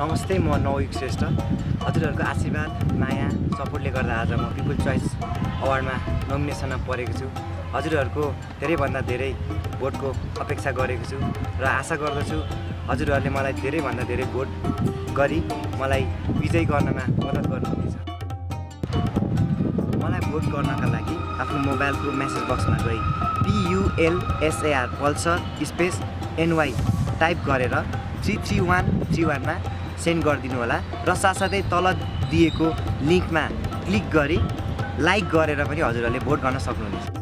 नमस्ते, म नवयुग श्रेष्ठ। हजुरहरूको आशीर्वाद, माया, सपोर्टले गर्दा आज म पिपल चोइस अवार्डमा नोमिनेसनमा परेको छु। हजुरहरूको धेरैभन्दा धेरै भोटको अपेक्षा गरेको छु र आशा गर्दछु हजुरहरूले मलाई धेरैभन्दा धेरै भोट गरी मलाई विजयी गर्नमा मद्दत गर्नुहुनेछ। मलाई भोट गर्नका लागि आफ्नो मोबाइलको मेसेज बक्समा गई PULSAR Pulsar space NY type गरेर 33131मा सेन्ड गरिदिनु होला र साथसाथै तल दिएको लिङ्कमा क्लिक गरी लाइक गरेर पनि हजुरहरूले भोट गर्न सक्नुहुनेछ।